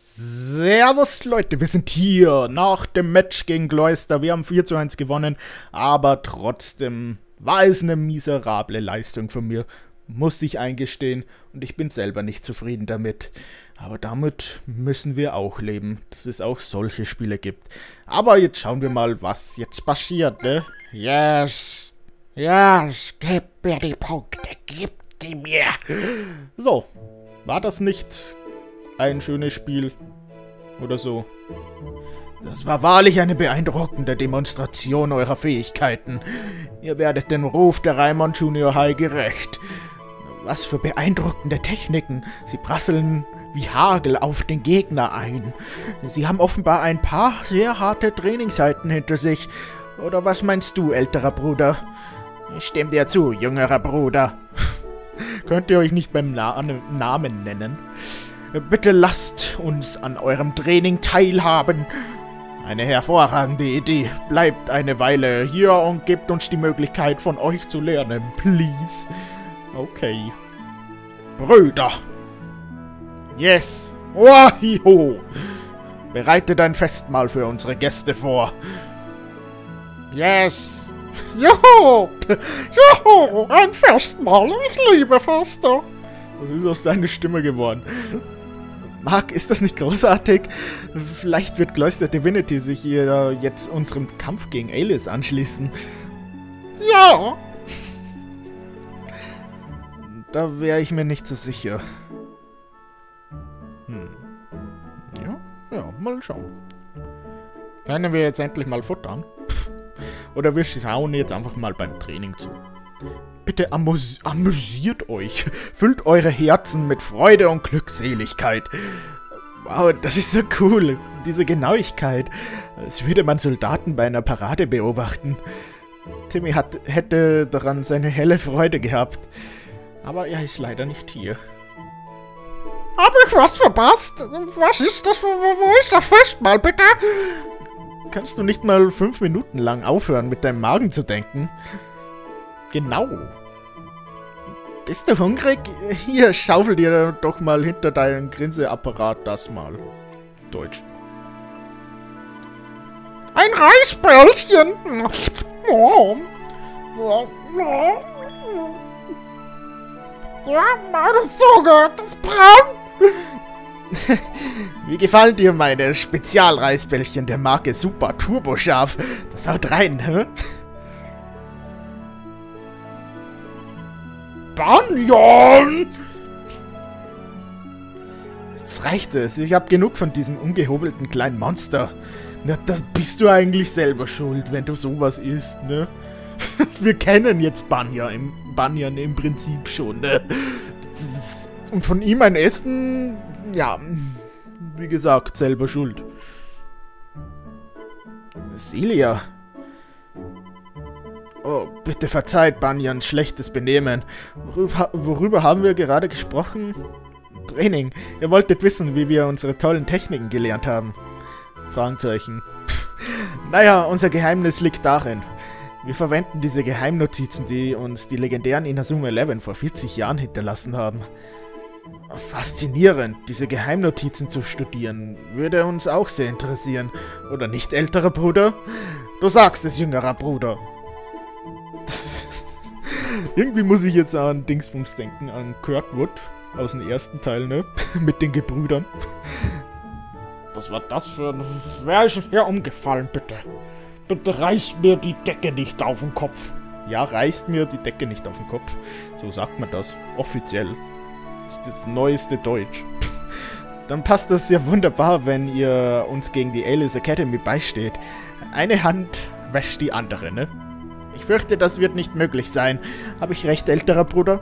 Servus Leute, wir sind hier nach dem Match gegen Gloucester. Wir haben 4:1 gewonnen, aber trotzdem war es eine miserable Leistung von mir, muss ich eingestehen, und ich bin selber nicht zufrieden damit. Aber damit müssen wir auch leben, dass es auch solche Spiele gibt. Aber jetzt schauen wir mal, was jetzt passiert, ne? Yes! Yes! Gib mir die Punkte! Gib die mir! So, war das nicht ein schönes Spiel oder so? Das war wahrlich eine beeindruckende Demonstration eurer Fähigkeiten. Ihr werdet dem Ruf der Raimon Junior High gerecht. Was für beeindruckende Techniken. Sie prasseln wie Hagel auf den Gegner ein. Sie haben offenbar ein paar sehr harte Trainingszeiten hinter sich. Oder was meinst du, älterer Bruder? Ich stimme dir zu, jüngerer Bruder. Könnt ihr euch nicht beim Namen nennen? Bitte lasst uns an eurem Training teilhaben. Eine hervorragende Idee. Bleibt eine Weile hier und gebt uns die Möglichkeit, von euch zu lernen, please. Okay. Brüder. Yes. Wahiho. Bereitet ein Festmahl für unsere Gäste vor. Yes. Joho. Joho. Ein Festmahl. Ich liebe Feste. Was ist aus deiner Stimme geworden? Mark, ist das nicht großartig? Vielleicht wird Cluster Divinity sich hier jetzt unserem Kampf gegen Alius anschließen. Ja! Da wäre ich mir nicht so sicher. Ja, mal schauen. Können wir jetzt endlich mal futtern? Oder wir schauen jetzt einfach mal beim Training zu. Bitte amüsiert euch. Füllt eure Herzen mit Freude und Glückseligkeit. Wow, das ist so cool. Diese Genauigkeit. Als würde man Soldaten bei einer Parade beobachten. Timmy hätte daran seine helle Freude gehabt. Aber er ist leider nicht hier. Hab ich was verpasst? Was ist das? Wo ist das Festmahl, bitte? Kannst du nicht mal 5 Minuten lang aufhören, mit deinem Magen zu denken? Genau. Bist du hungrig? Hier, schaufel dir doch mal hinter deinen Grinseapparat das mal. Deutsch. Ein Reisbällchen! Ja, meine Zunge, das brennt! Wie gefallen dir meine Spezialreisbällchen der Marke Super Turbo Scharf? Das haut rein, hä? Banyan! Jetzt reicht es. Ich habe genug von diesem ungehobelten kleinen Monster. Na, das bist du eigentlich selber schuld, wenn du sowas isst, ne? Wir kennen jetzt Banyan im Prinzip schon, ne? Und von ihm ein Essen, ja, wie gesagt, selber schuld. Celia. Oh, bitte verzeiht, Banyan, schlechtes Benehmen. Worüber haben wir gerade gesprochen? Training. Ihr wolltet wissen, wie wir unsere tollen Techniken gelernt haben. Fragezeichen. Naja, unser Geheimnis liegt darin. Wir verwenden diese Geheimnotizen, die uns die legendären Inazuma 11 vor 40 Jahren hinterlassen haben. Faszinierend, diese Geheimnotizen zu studieren, würde uns auch sehr interessieren. Oder nicht, älterer Bruder? Du sagst es, jüngerer Bruder. Irgendwie muss ich jetzt an Dingsbums denken, an Kirkwood aus dem ersten Teil, ne? Mit den Gebrüdern. Was war das für ein... Wer ist hier umgefallen, bitte? Bitte reißt mir die Decke nicht auf den Kopf. Ja, reißt mir die Decke nicht auf den Kopf. So sagt man das. Offiziell. Das ist das neueste Deutsch. Dann passt das ja wunderbar, wenn ihr uns gegen die Alius Academy beisteht. Eine Hand wäscht die andere, ne? Ich fürchte, das wird nicht möglich sein. Habe ich recht, älterer Bruder?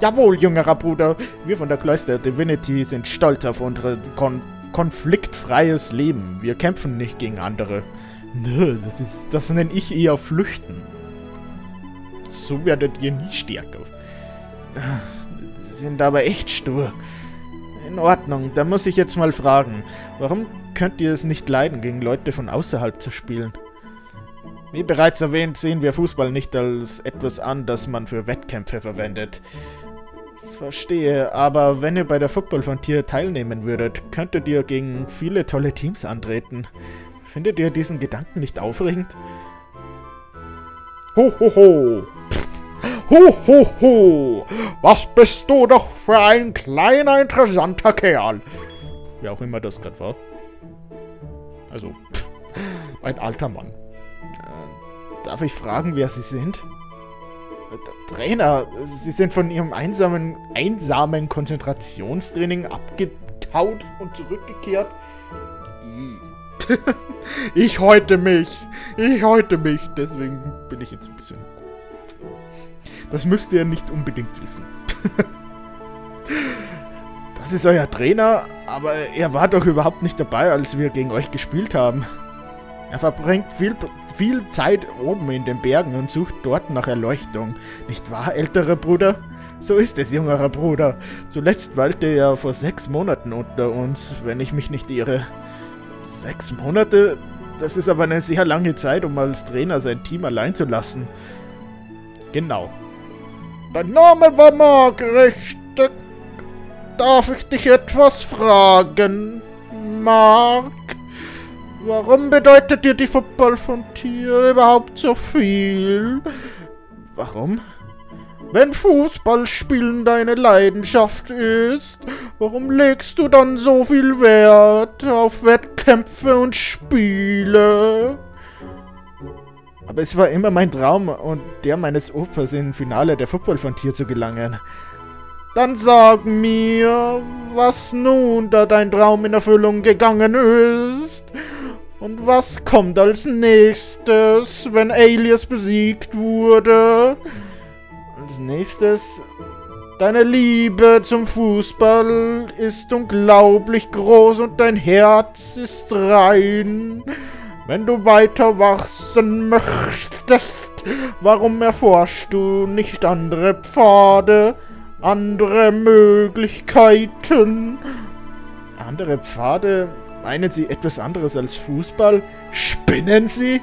Jawohl, jüngerer Bruder. Wir von der Cluster Divinity sind stolz auf unser konfliktfreies Leben. Wir kämpfen nicht gegen andere. Nö, das nenne ich eher Flüchten. So werdet ihr nie stärker. Sie sind aber echt stur. In Ordnung, da muss ich jetzt mal fragen. Warum könnt ihr es nicht leiden, gegen Leute von außerhalb zu spielen? Wie bereits erwähnt, sehen wir Fußball nicht als etwas an, das man für Wettkämpfe verwendet. Verstehe, aber wenn ihr bei der Football Frontier teilnehmen würdet, könntet ihr gegen viele tolle Teams antreten. Findet ihr diesen Gedanken nicht aufregend? Ho, ho, ho! Ho, ho, ho! Was bist du doch für ein kleiner, interessanter Kerl! Wer auch immer das gerade war. Also, ein alter Mann. Darf ich fragen, wer Sie sind? Trainer, Sie sind von Ihrem einsamen Konzentrationstraining abgetaut und zurückgekehrt. Ich häute mich. Ich häute mich. Deswegen bin ich jetzt ein bisschen... Das müsst ihr nicht unbedingt wissen. Das ist euer Trainer, aber er war doch überhaupt nicht dabei, als wir gegen euch gespielt haben. Er verbringt viel Zeit oben in den Bergen und sucht dort nach Erleuchtung. Nicht wahr, älterer Bruder? So ist es, jüngerer Bruder. Zuletzt weilte er vor 6 Monaten unter uns, wenn ich mich nicht irre. 6 Monate? Das ist aber eine sehr lange Zeit, um als Trainer sein Team allein zu lassen. Genau. Mein Name war Mark, richtig? Darf ich dich etwas fragen, Mark? Warum bedeutet dir die Football Frontier überhaupt so viel? Warum? Wenn Fußballspielen deine Leidenschaft ist, warum legst du dann so viel Wert auf Wettkämpfe und Spiele? Aber es war immer mein Traum und der meines Opas, im Finale der Football Frontier zu gelangen. Dann sag mir, was nun, da dein Traum in Erfüllung gegangen ist. Und was kommt als nächstes, wenn Alius besiegt wurde? Als nächstes... Deine Liebe zum Fußball ist unglaublich groß und dein Herz ist rein. Wenn du weiter wachsen möchtest, warum erforschst du nicht andere Pfade, andere Möglichkeiten? Andere Pfade? Meinen Sie etwas anderes als Fußball? Spinnen Sie?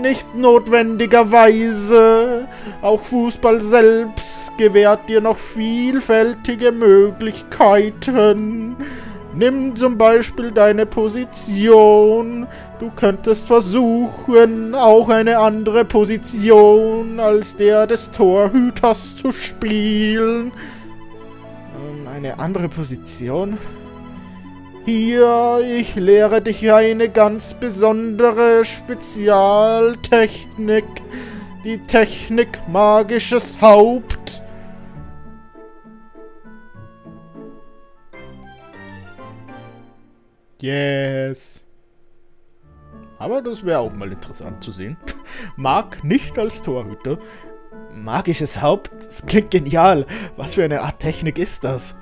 Nicht notwendigerweise. Auch Fußball selbst gewährt dir noch vielfältige Möglichkeiten. Nimm zum Beispiel deine Position. Du könntest versuchen, auch eine andere Position als der des Torhüters zu spielen. Eine andere Position? Hier, ich lehre dich eine ganz besondere Spezialtechnik. Die Technik magisches Haupt. Yes. Aber das wäre auch mal interessant zu sehen. Mark nicht als Torhüter. Magisches Haupt, das klingt genial. Was für eine Art Technik ist das?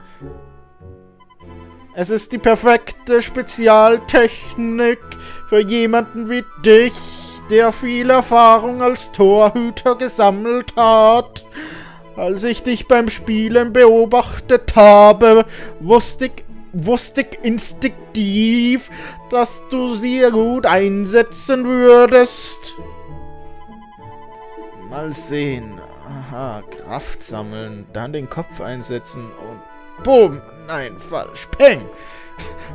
Es ist die perfekte Spezialtechnik für jemanden wie dich, der viel Erfahrung als Torhüter gesammelt hat. Als ich dich beim Spielen beobachtet habe, wusste ich instinktiv, dass du sie gut einsetzen würdest. Mal sehen. Aha, Kraft sammeln, dann den Kopf einsetzen und boom. Nein, falsch. Peng.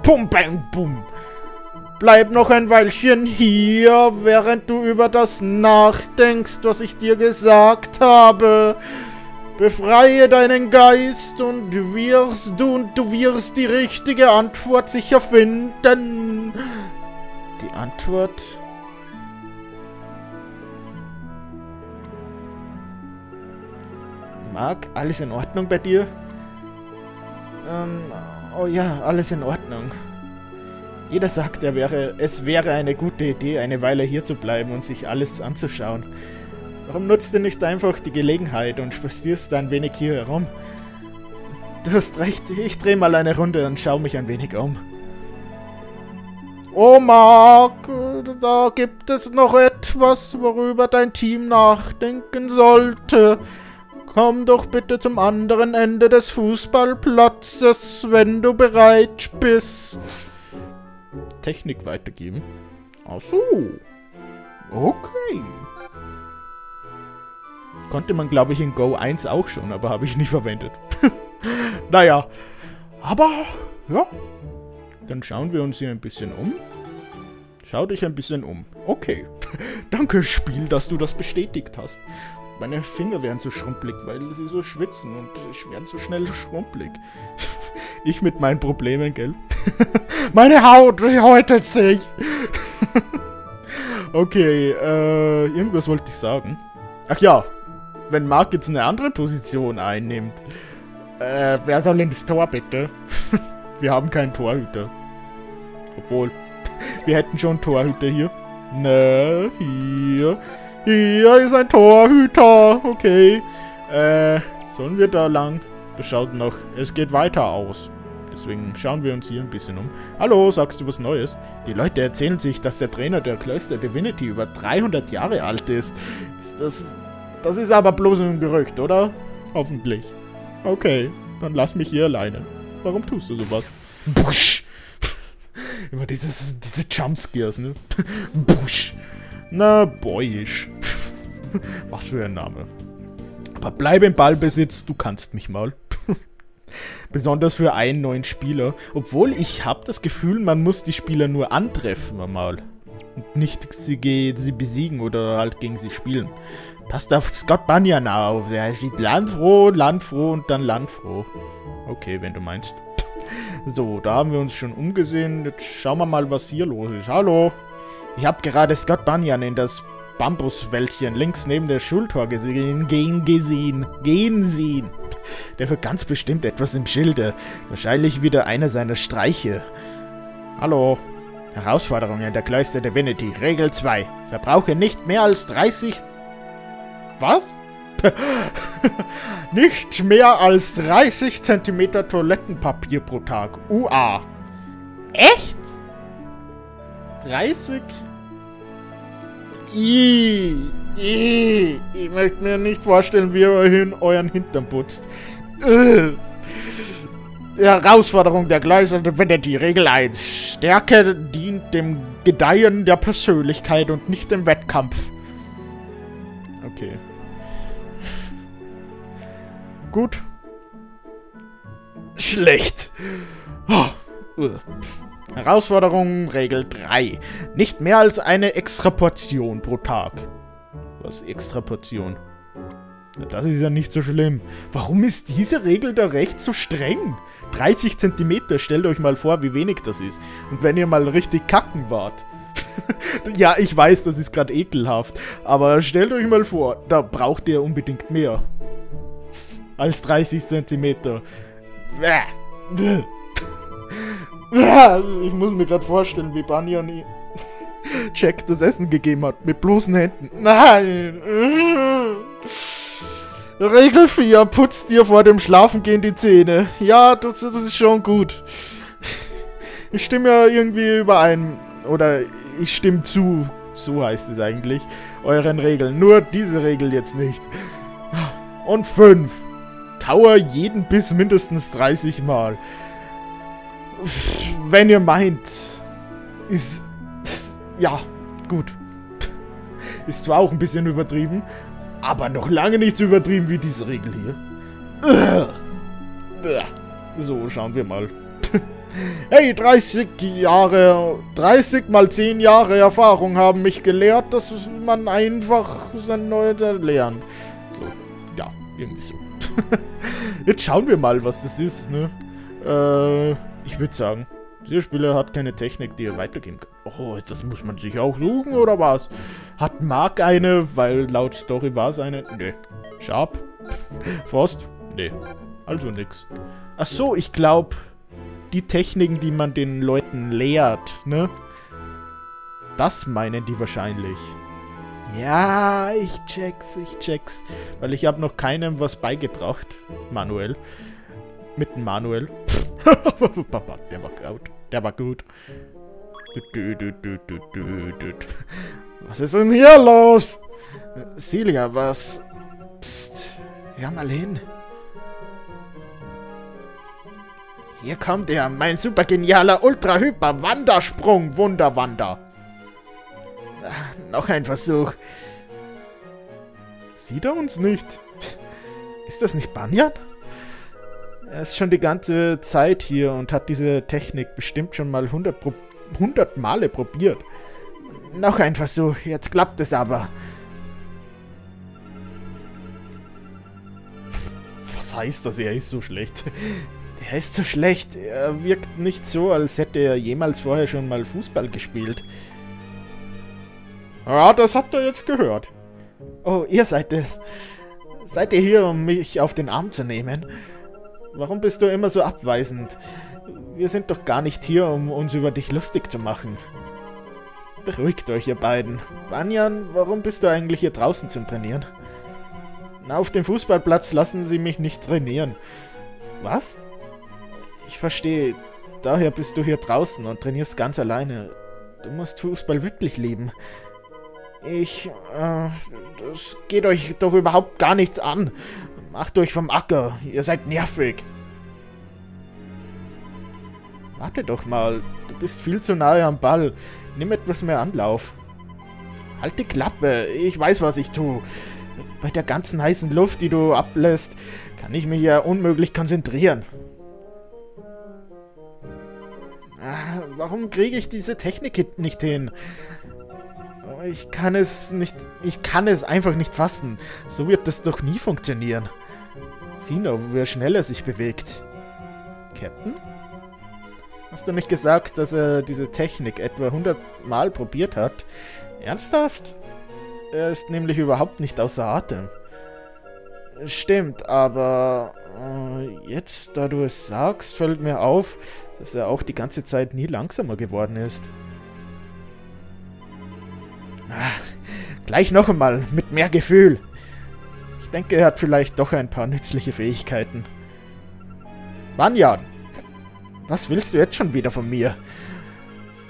Pum, bang, bum. Bleib noch ein Weilchen hier, während du über das nachdenkst, was ich dir gesagt habe. Befreie deinen Geist und du wirst die richtige Antwort sicher finden. Die Antwort? Mark, alles in Ordnung bei dir? Oh ja, alles in Ordnung. Jeder sagt, es wäre eine gute Idee, eine Weile hier zu bleiben und sich alles anzuschauen. Warum nutzt du nicht einfach die Gelegenheit und spazierst ein wenig hier herum? Du hast recht, ich drehe mal eine Runde und schaue mich ein wenig um. Oh Mark, da gibt es noch etwas, worüber dein Team nachdenken sollte. Komm doch bitte zum anderen Ende des Fußballplatzes, wenn du bereit bist. Technik weitergeben? Ach so. Okay. Konnte man, glaube ich, in Go 1 auch schon, aber habe ich nie verwendet. Naja, aber ja, dann schauen wir uns hier ein bisschen um. Schau dich ein bisschen um. Okay, danke Spiel, dass du das bestätigt hast. Meine Finger werden so schrumpelig, weil sie so schwitzen und ich werde so schnell schrumpelig. Ich mit meinen Problemen, gell? Meine Haut häutet sich! Okay, irgendwas wollte ich sagen. Ach ja, wenn Mark jetzt eine andere Position einnimmt. Wer soll ins Tor, bitte? Wir haben keinen Torhüter. Obwohl, wir hätten schon einen Torhüter hier. Ne, hier. Hier ist ein Torhüter. Okay. Sollen wir da lang? Das schaut noch. Es geht weiter aus. Deswegen schauen wir uns hier ein bisschen um. Hallo, sagst du was Neues? Die Leute erzählen sich, dass der Trainer der Cluster Divinity über 300 Jahre alt ist. Ist das... Das ist aber bloß ein Gerücht, oder? Hoffentlich. Okay, dann lass mich hier alleine. Warum tust du sowas? Busch! Immer diese Jumpscares, ne? Busch! Na, boyisch. Was für ein Name. Aber bleib im Ballbesitz, du kannst mich mal. Besonders für einen neuen Spieler. Obwohl, ich habe das Gefühl, man muss die Spieler nur antreffen mal. Und nicht sie besiegen oder halt gegen sie spielen. Passt auf Scott Banyan auf. Der steht landfroh und dann landfroh. Okay, wenn du meinst. So, da haben wir uns schon umgesehen. Jetzt schauen wir mal, was hier los ist. Hallo. Ich habe gerade Scott Banyan in das Bambuswäldchen links neben der Schultor gesehen. Gehen sehen. Der wird ganz bestimmt etwas im Schilde. Wahrscheinlich wieder einer seiner Streiche. Hallo. Herausforderungen der Cluster Divinity. Regel 2. Verbrauche nicht mehr als 30... Was? Nicht mehr als 30 cm Toilettenpapier pro Tag. UA. Echt? 30? Ich möchte mir nicht vorstellen, wie ihr euren Hintern putzt. Herausforderung der Cluster Divinity. Regel 1. Stärke dient dem Gedeihen der Persönlichkeit und nicht dem Wettkampf. Okay. Gut. Schlecht. Herausforderung Regel 3. Nicht mehr als eine extra Portion pro Tag. Was extra Portion? Das ist ja nicht so schlimm. Warum ist diese Regel da recht so streng? 30 cm, stellt euch mal vor, wie wenig das ist. Und wenn ihr mal richtig kacken wart. Ja, ich weiß, das ist gerade ekelhaft. Aber stellt euch mal vor, da braucht ihr unbedingt mehr. Als 30 cm. Ich muss mir gerade vorstellen, wie Banyan Jack das Essen gegeben hat. Mit bloßen Händen. Nein! Regel 4. Putz dir vor dem Schlafengehen die Zähne. Ja, das ist schon gut. Ich stimme ja irgendwie überein. Oder ich stimme zu. So heißt es eigentlich. Euren Regeln. Nur diese Regel jetzt nicht. Und 5. Kaue jeden Biss mindestens 30 Mal. Wenn ihr meint. Ist... Ja, gut. Ist zwar auch ein bisschen übertrieben. Aber noch lange nicht so übertrieben wie diese Regel hier. So, schauen wir mal. Hey, 30 mal 10 Jahre Erfahrung haben mich gelehrt, dass man einfach sein Neues lernt. So, ja, irgendwie so. Jetzt schauen wir mal, was das ist, ne? Ich würde sagen, dieser Spieler hat keine Technik, die er weitergeben kann. Oh, das muss man sich auch suchen, oder was? Hat Mark eine, weil laut Story war es eine? Nö. Sharp? Frost? Nee. Also nix. Ach so, ich glaube, die Techniken, die man den Leuten lehrt, ne? Das meinen die wahrscheinlich. Ja, ich check's. Weil ich habe noch keinem was beigebracht. Manuel. Mit dem Manuel. Papa, der war gut. Was ist denn hier los? Celia, was? Psst. Hör mal hin. Hier kommt er, mein super genialer Ultra-Hyper-Wandersprung. Wunderwander. Noch ein Versuch. Sieht er uns nicht? Ist das nicht Banyan? Er ist schon die ganze Zeit hier und hat diese Technik bestimmt schon mal 100 Male probiert. Noch ein Versuch, jetzt klappt es aber. Was heißt das, er ist so schlecht? Er ist so schlecht, er wirkt nicht so, als hätte er jemals vorher schon mal Fußball gespielt. Ja, das habt ihr jetzt gehört. Oh, ihr seid es. Seid ihr hier, um mich auf den Arm zu nehmen? Warum bist du immer so abweisend? Wir sind doch gar nicht hier, um uns über dich lustig zu machen. Beruhigt euch, ihr beiden. Banyan, warum bist du eigentlich hier draußen zum Trainieren? Na, auf dem Fußballplatz lassen sie mich nicht trainieren. Was? Ich verstehe. Daher bist du hier draußen und trainierst ganz alleine. Du musst Fußball wirklich lieben. Das geht euch doch überhaupt gar nichts an. Macht euch vom Acker. Ihr seid nervig. Warte doch mal. Du bist viel zu nahe am Ball. Nimm etwas mehr Anlauf. Halt die Klappe. Ich weiß, was ich tue. Bei der ganzen heißen Luft, die du ablässt, kann ich mich ja unmöglich konzentrieren. Warum kriege ich diese Technik nicht hin? Ich kann es einfach nicht fassen. So wird das doch nie funktionieren. Sieh nur, wie schnell er sich bewegt. Captain? Hast du nicht gesagt, dass er diese Technik etwa 100 Mal probiert hat? Ernsthaft? Er ist nämlich überhaupt nicht außer Atem. Stimmt, aber jetzt, da du es sagst, fällt mir auf, dass er auch die ganze Zeit nie langsamer geworden ist. Ach, gleich noch einmal, mit mehr Gefühl. Ich denke, er hat vielleicht doch ein paar nützliche Fähigkeiten. Banyan, was willst du jetzt schon wieder von mir?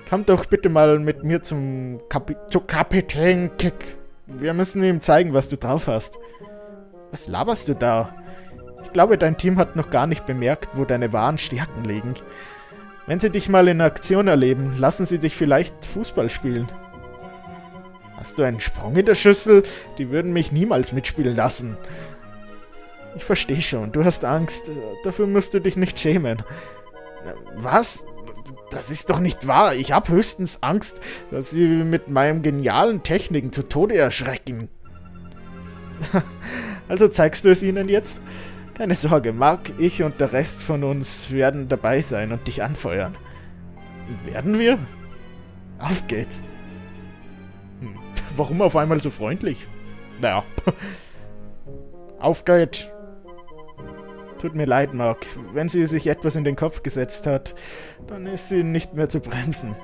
Komm doch bitte mal mit mir zum Kapitän Kick. Wir müssen ihm zeigen, was du drauf hast. Was laberst du da? Ich glaube, dein Team hat noch gar nicht bemerkt, wo deine wahren Stärken liegen. Wenn sie dich mal in Aktion erleben, lassen sie dich vielleicht Fußball spielen. Hast du einen Sprung in der Schüssel? Die würden mich niemals mitspielen lassen. Ich verstehe schon, du hast Angst. Dafür musst du dich nicht schämen. Was? Das ist doch nicht wahr. Ich habe höchstens Angst, dass sie mit meinen genialen Techniken zu Tode erschrecken. Also zeigst du es ihnen jetzt? Keine Sorge, Mark, ich und der Rest von uns werden dabei sein und dich anfeuern. Werden wir? Auf geht's. Warum auf einmal so freundlich? Naja. Auf geht's. Tut mir leid, Mark. Wenn sie sich etwas in den Kopf gesetzt hat, dann ist sie nicht mehr zu bremsen.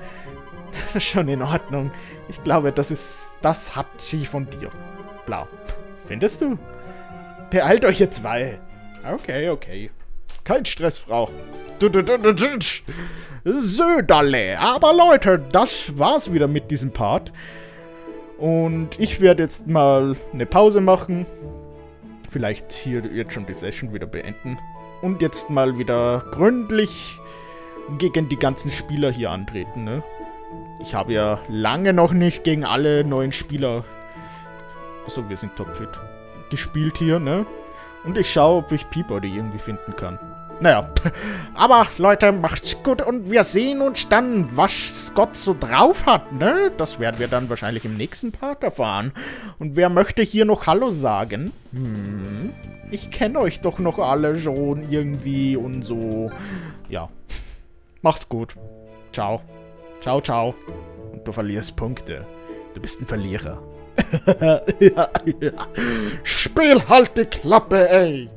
Schon in Ordnung. Ich glaube, das hat sie von dir. Blau. Findest du? Beeilt euch, ihr zwei. Okay, okay. Kein Stress, Frau. Söderle. Aber Leute, das war's wieder mit diesem Part. Und ich werde jetzt mal eine Pause machen. Vielleicht hier jetzt schon die Session wieder beenden. Und jetzt mal wieder gründlich gegen die ganzen Spieler hier antreten, ne? Ich habe ja lange noch nicht gegen alle neuen Spieler... Achso, wir sind topfit. Gespielt hier, ne? Und ich schaue, ob ich Peabody irgendwie finden kann. Naja. Aber, Leute, macht's gut und wir sehen uns dann, was Scott so drauf hat, ne? Das werden wir dann wahrscheinlich im nächsten Part erfahren. Und wer möchte hier noch Hallo sagen? Hm. Ich kenne euch doch noch alle schon irgendwie und so. Ja. Macht's gut. Ciao. Ciao, ciao. Und du verlierst Punkte. Du bist ein Verlierer. Ja, ja. Spiel halt die Klappe, ey!